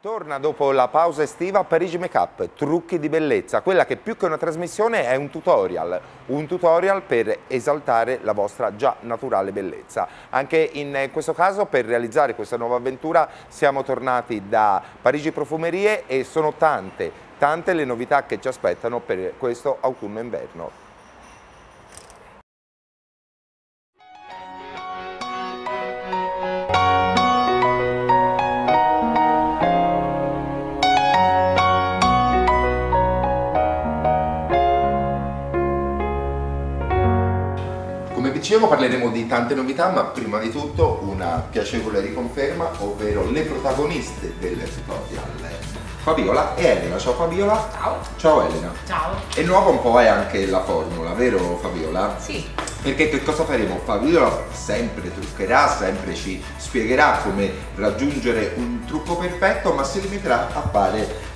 Torna dopo la pausa estiva Parigi Makeup, trucchi di bellezza, quella che più che una trasmissione è un tutorial per esaltare la vostra già naturale bellezza. Anche in questo caso per realizzare questa nuova avventura siamo tornati da Parigi Profumerie e sono tante le novità che ci aspettano per questo autunno e inverno. Parleremo di tante novità, ma prima di tutto una piacevole riconferma, ovvero le protagoniste del tutorial, Fabiola e Elena. Ciao Fabiola. Ciao. Ciao Elena. Ciao. E nuova un po' è anche la formula, vero Fabiola? Sì. Perché che cosa faremo? Fabiola sempre truccherà, sempre ci spiegherà come raggiungere un trucco perfetto, ma si limiterà a fare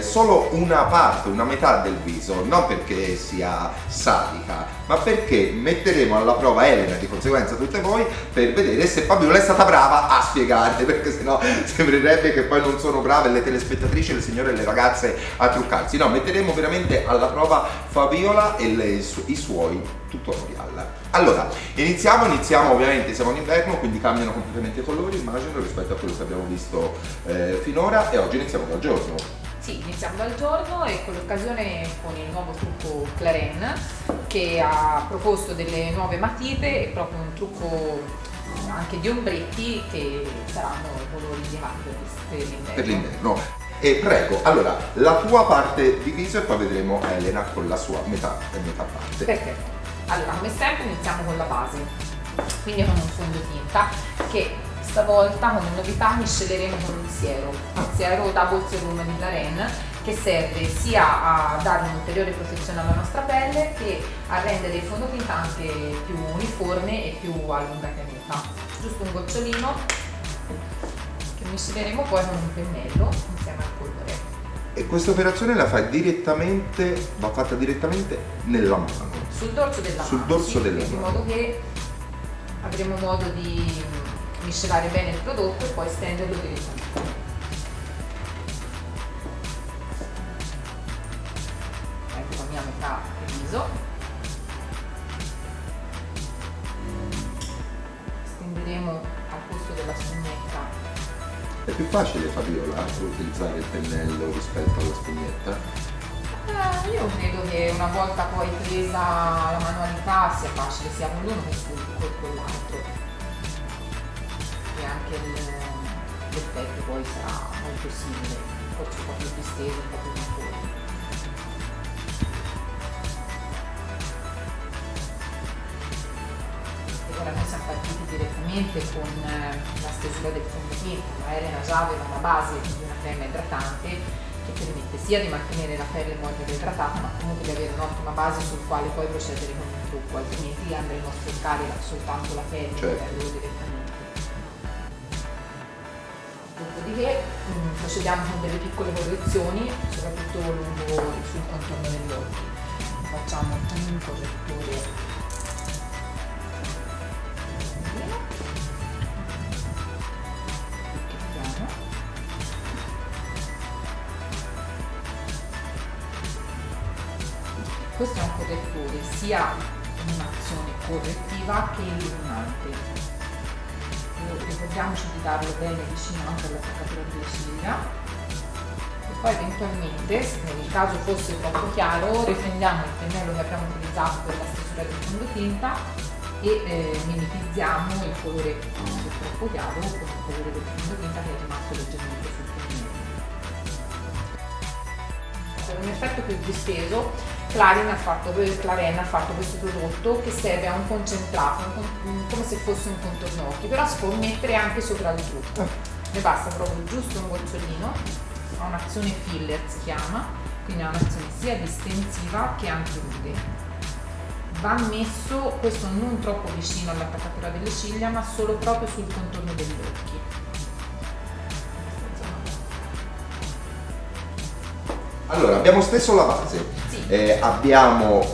solo una parte, una metà del viso, non perché sia sadica, ma perché metteremo alla prova Elena, di conseguenza tutte voi, per vedere se Fabiola è stata brava a spiegarle, perché sennò sembrerebbe che poi non sono brave le telespettatrici, le signore e le ragazze a truccarsi. No, metteremo veramente alla prova Fabiola e i suoi tutorial. Allora, iniziamo ovviamente, siamo in inverno, quindi cambiano completamente i colori, immagino, rispetto a quello che abbiamo visto finora, e oggi iniziamo dal giorno. Sì, iniziamo dal giorno e con l'occasione con il nuovo trucco Clarins, che ha proposto delle nuove matite e proprio un trucco anche di ombretti che saranno colori di marchio per l'inverno. E prego, allora, la tua parte di viso e poi vedremo Elena con la sua metà parte. Perfetto. Allora, come sempre iniziamo con la base, quindi con un fondotinta che stavolta come novità misceleremo con un siero Double Serum di Clarins, che serve sia a dare un'ulteriore protezione alla nostra pelle che a rendere il fondotinta anche più uniforme e più a lunga tenuta. Giusto un gocciolino che misceleremo poi con un pennello insieme al colore. E questa operazione la fai direttamente, va fatta direttamente nella mano? Sul dorso della mano, in modo che avremo modo di miscelare bene il prodotto e poi stenderlo direttamente. Ecco la mia metà del viso. Stenderemo al posto della spugnetta. È più facile, Fabiola, utilizzare il pennello rispetto alla spugnetta? Io credo che una volta poi presa la manualità sia facile sia con l'uno che con l'altro. Anche l'effetto poi sarà molto simile, forse un po' più disteso, un po' più uniforme. E ora noi siamo partiti direttamente con la stesura del fondotinta, ma Elena già aveva una base di una crema idratante che permette sia di mantenere la pelle morbida e idratata, ma comunque di avere un'ottima base sul quale poi procedere con il trucco, altrimenti andremo a sfruttare soltanto la pelle, certo, direttamente. Dopodiché procediamo con delle piccole correzioni, soprattutto lungo sul contorno degli occhi. Facciamo un correttore . Questo è un correttore sia un'azione correttiva che illuminante. Ricordiamoci di darlo bene vicino anche all'attaccatura delle ciglia e poi eventualmente, se nel caso fosse troppo chiaro, riprendiamo il pennello che abbiamo utilizzato per la stesura del fondotinta e mimetizziamo il colore troppo chiaro con il colore del fondotinta che è rimasto leggermente sul pennello. Per un effetto più disteso, Clarins ha fatto questo prodotto che serve a un concentrato, come se fosse un contorno occhi, però si può mettere anche sopra il trucco. Ne basta proprio giusto un gocciolino, ha un'azione filler si chiama, quindi ha un'azione sia distensiva che antirude. Va messo questo non troppo vicino all'attaccatura delle ciglia, ma solo proprio sul contorno degli occhi. Allora, abbiamo stesso la base, sì. Abbiamo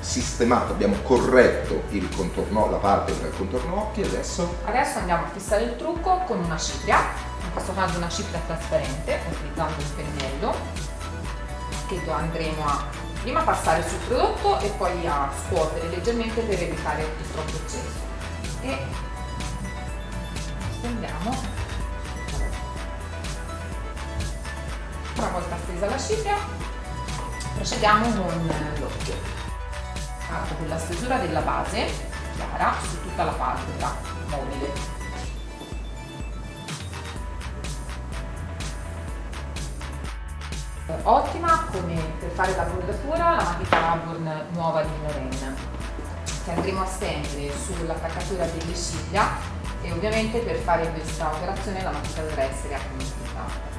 sistemato, abbiamo corretto il contorno, la parte del contorno occhi e adesso? Adesso andiamo a fissare il trucco con una cipria, questo caso una cipria trasparente, utilizzando il pennello, che andremo a prima passare sul prodotto e poi a scuotere leggermente per evitare il troppo eccesso. E stendiamo, una volta stesa la cipria procediamo con l'occhio. Parto con la stesura della base chiara su tutta la palpebra mobile. Ottima come per fare la bordatura la matita Laburn nuova di Loren, che andremo a stendere sull'attaccatura delle ciglia, e ovviamente per fare questa operazione la matita dovrà essere appuntita.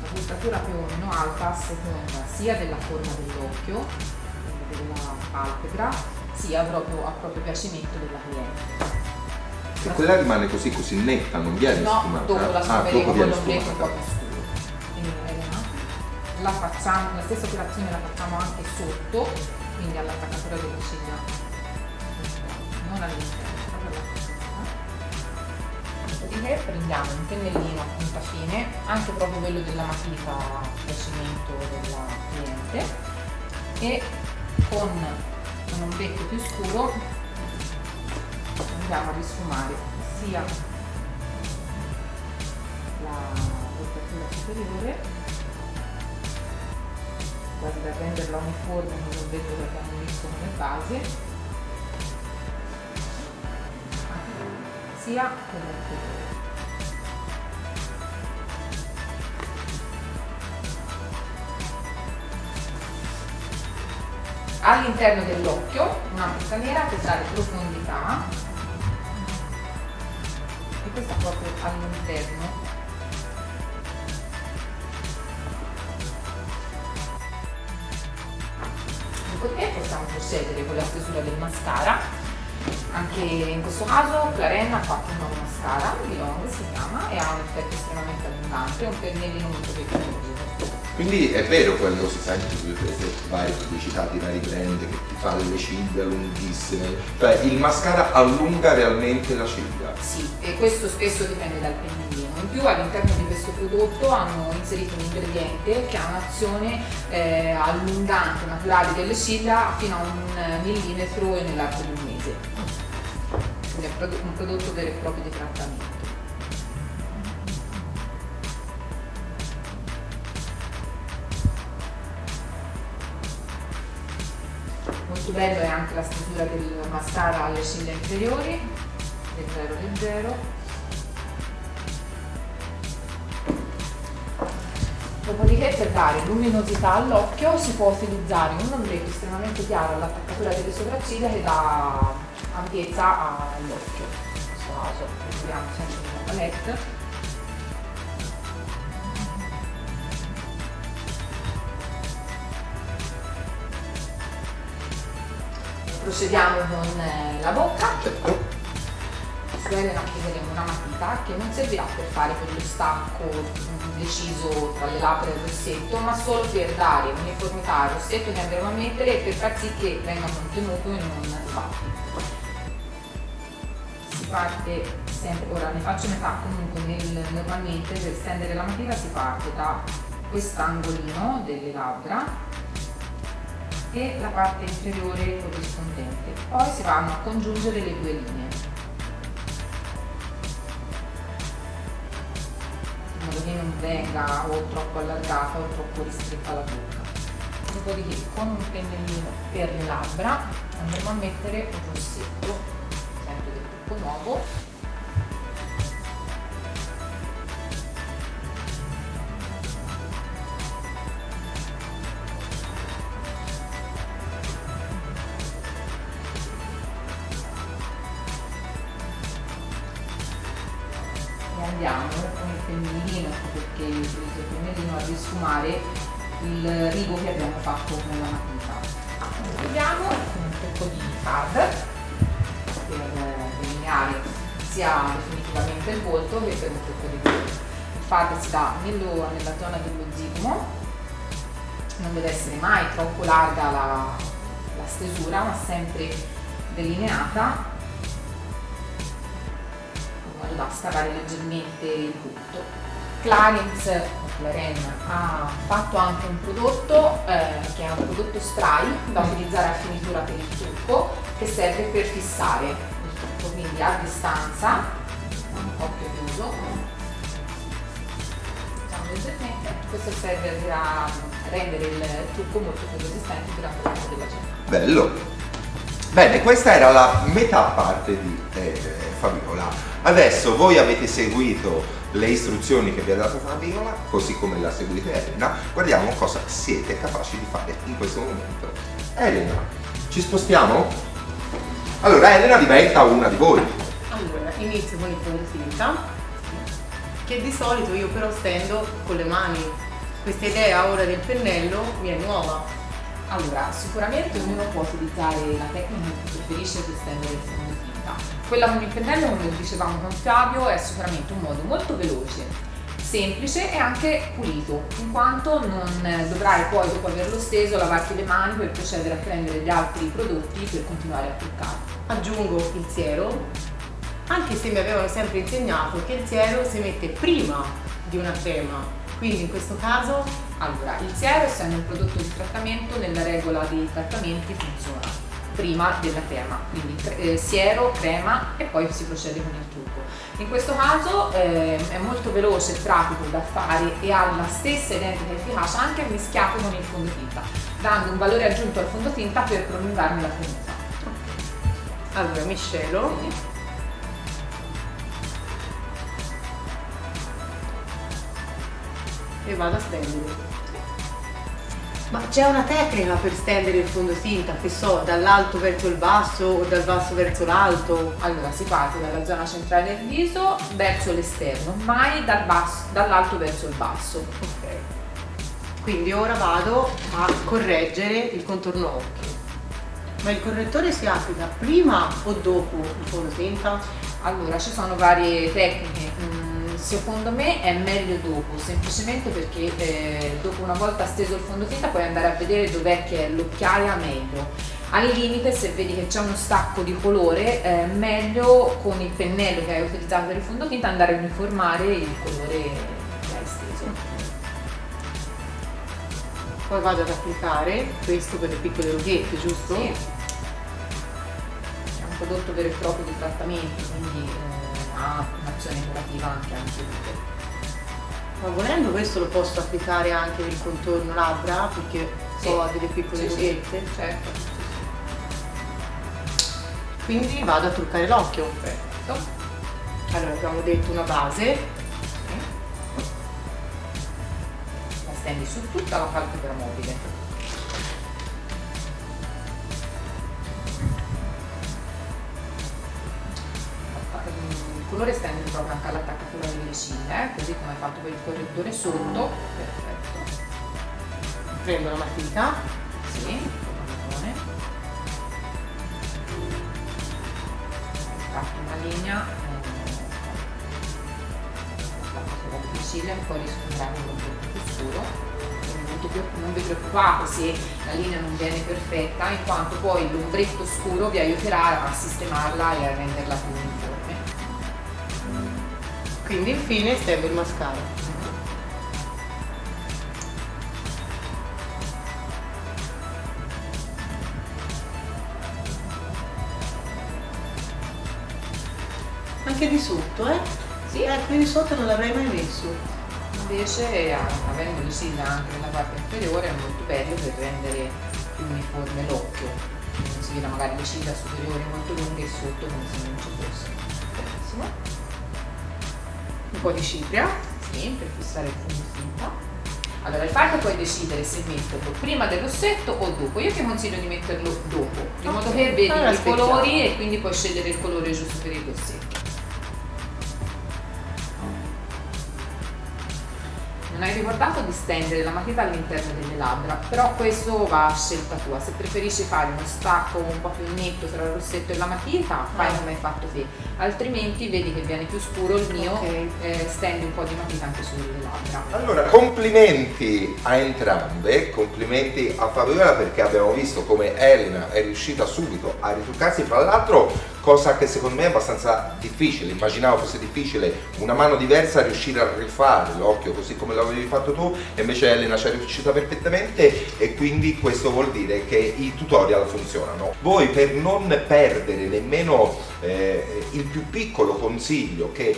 La bordatura più o meno alta a seconda sia della forma dell'occhio, della palpebra, sia proprio a proprio piacimento della cliente. E quella rimane così netta, non viene sfumata? No, dopo la sfumeremo con l'ombretto un po' più scuro. Quindi la stessa operazione la facciamo anche sotto, quindi all'attaccatura delle ciglia. Non all'interno, proprio all'attaccatura. Dopodiché prendiamo un pennellino a punta fine, anche proprio quello della matita a piacimento della cliente, e con un ombretto più scuro andiamo a risfumare sia la bordatura superiore, quasi da renderla uniforme con l'ombretto che abbiamo visto come base, sia quella inferiore. All'interno dell'occhio una matita nera per dare profondità, e questa proprio all'interno. Dopodiché possiamo procedere con la stesura del mascara, anche in questo caso Clarins ha fatto un nuovo mascara, Long si chiama, e ha un effetto estremamente abbondante, un pennellino molto piccolo. Quindi è vero quello, si sente sulle varie pubblicità di vari brand che ti fa le ciglia lunghissime, cioè il mascara allunga realmente la ciglia. Sì, e questo spesso dipende dal pennellino. In più all'interno di questo prodotto hanno inserito un ingrediente che ha un'azione allungante naturale delle ciglia fino a 1 millimetro nell'arco di 1 mese. Quindi è un prodotto vero e proprio di trattamento. Molto bello è anche la stesura del mascara alle ciglia inferiori, leggero. Dopodiché, per dare luminosità all'occhio si può utilizzare un ombretto estremamente chiaro all'attaccatura delle sopracciglia che dà ampiezza all'occhio. In questo caso utilizziamo sempre una palette. Procediamo con la bocca. Su Elena chiederemo una matita che non servirà per fare quello stacco deciso tra le labbra e il rossetto, ma solo per dare uniformità al rossetto che andremo a mettere e per far sì che venga contenuto e non sbatti. Si parte sempre, ora ne faccio metà comunque, normalmente per stendere la matita si parte da quest'angolino delle labbra e la parte inferiore corrispondente, poi si vanno a congiungere le due linee in modo che non venga o troppo allargata o troppo ristretta la bocca. Dopodiché con un pennellino per le labbra andremo a mettere un rossetto sempre del gruppo nuovo, andiamo con il pennellino, perché utilizzo il pennellino, a risfumare il rigo che abbiamo fatto con la matita. Vediamo con un tocco di card per delineare sia definitivamente il volto che per un tocco di colore. Il card si dà nella zona dello zigomo, non deve essere mai troppo larga la stesura ma sempre delineata, poi va a scavare leggermente il punto. Clarins ha fatto anche un prodotto che è un prodotto spray da utilizzare a finitura per il trucco, che serve per fissare il trucco, quindi a distanza, un po' più chiuso, diciamo leggermente. Questo serve a rendere il trucco molto più resistente durante la fase della cena. Bello! Bene, questa era la metà parte di Fabiola. Adesso voi avete seguito le istruzioni che vi ha dato Fabiola, così come la seguite Elena. Guardiamo cosa siete capaci di fare in questo momento. Elena, ci spostiamo? Allora, Elena diventa una di voi. Allora, inizio con il fondotinta, che di solito io però stendo con le mani. Questa idea ora del pennello mi è nuova. Allora, sicuramente ognuno può utilizzare la tecnica che preferisce per stendere il fondotinta. Quella con il pennello, come dicevamo con Fabio, è sicuramente un modo molto veloce, semplice e anche pulito, in quanto non dovrai poi, dopo averlo steso, lavarti le mani per procedere a prendere gli altri prodotti per continuare a truccare. Aggiungo il siero, anche se mi avevano sempre insegnato che il siero si mette prima di una crema. Quindi in questo caso, allora, il siero, essendo un prodotto di trattamento, nella regola dei trattamenti funziona prima della crema, quindi siero, crema e poi si procede con il trucco. In questo caso è molto veloce e pratico da fare e ha la stessa identica efficacia anche mischiato con il fondotinta, dando un valore aggiunto al fondotinta per prolungarne la tenuta. Allora, miscelo. Sì. E vado a stendere. Ma c'è una tecnica per stendere il fondotinta, che so, dall'alto verso il basso o dal basso verso l'alto? Allora, si parte dalla zona centrale del viso verso l'esterno, mai dall'alto verso il basso. Ok. Quindi ora vado a correggere il contorno occhi. Ma il correttore si applica prima o dopo il fondotinta? Allora, ci sono varie tecniche. Secondo me è meglio dopo, semplicemente perché dopo, una volta steso il fondotinta, puoi andare a vedere dov'è che è l'occhiaia meglio. Al limite, se vedi che c'è uno stacco di colore, è meglio con il pennello che hai utilizzato per il fondotinta andare a uniformare il colore che hai steso. Poi vado ad applicare questo per le piccole rughette, giusto? Sì. È un prodotto vero e proprio di trattamento, quindi ha un'azione curativa anche utile. Ma volendo questo lo posso applicare anche nel contorno labbra, perché sì, ho delle piccole rughette. Sì, certo. Quindi vado a truccare l'occhio. Perfetto. Allora, abbiamo detto una base. Sì. La stendi su tutta la palpebra mobile. Il colore stende proprio anche all'attaccatura delle ciglia, così come è fatto per il correttore sotto. Perfetto. Prendo la matita. Sì, buone. Fatto una linea, l'attaccatura delle ciglia, poi riscontrare un prodotto più scuro. Non vi preoccupate se la linea non viene perfetta, in quanto poi l'ombretto scuro vi aiuterà a sistemarla e a renderla più uniforme. Quindi infine stendo il mascara. Anche di sotto, eh? Sì, qui di sotto non l'avrei mai messo. Invece, avendo le ciglia anche nella parte inferiore, è molto bello per rendere più uniforme l'occhio. Non si vede magari le ciglia superiori molto lunghe e sotto come se non ci fosse. Benissimo. Un po' di cipria, sì, per fissare il fondotinta. Allora, il fatto puoi decidere se metterlo prima del rossetto o dopo. Io ti consiglio di metterlo dopo, in modo che vedi i colori e quindi puoi scegliere il colore giusto per il rossetto. Non hai ricordato di stendere la matita all'interno delle labbra, però questo va a scelta tua. Se preferisci fare uno stacco un po' più netto tra il rossetto e la matita, fai come hai fatto te, altrimenti vedi che viene più scuro il mio. Okay. Stendi un po' di matita anche sulle labbra. Allora, complimenti a entrambe, complimenti a Fabiola perché abbiamo visto come Elena è riuscita subito a ritruccarsi, tra l'altro cosa che secondo me è abbastanza difficile, immaginavo fosse difficile una mano diversa riuscire a rifare l'occhio così come l'avevi fatto tu, e invece Elena ci è riuscita perfettamente, e quindi questo vuol dire che i tutorial funzionano. Voi, per non perdere nemmeno il più piccolo consiglio che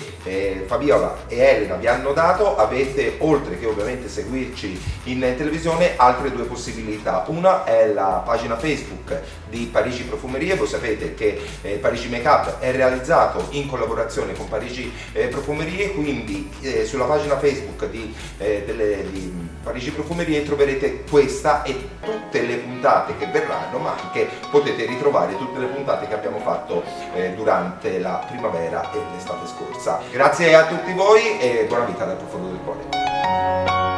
Fabiola e Elena vi hanno dato, avete, oltre che ovviamente seguirci in televisione, altre due possibilità. Una è la pagina Facebook di Parigi Profumerie. Voi sapete che Parigi Makeup è realizzato in collaborazione con Parigi Profumerie, quindi sulla pagina Facebook di Parigi Profumerie troverete questa e tutte le puntate che verranno, ma anche potete ritrovare tutte le puntate che abbiamo fatto durante la primavera e l'estate scorsa. Grazie a tutti voi e buona vita dal profondo del cuore.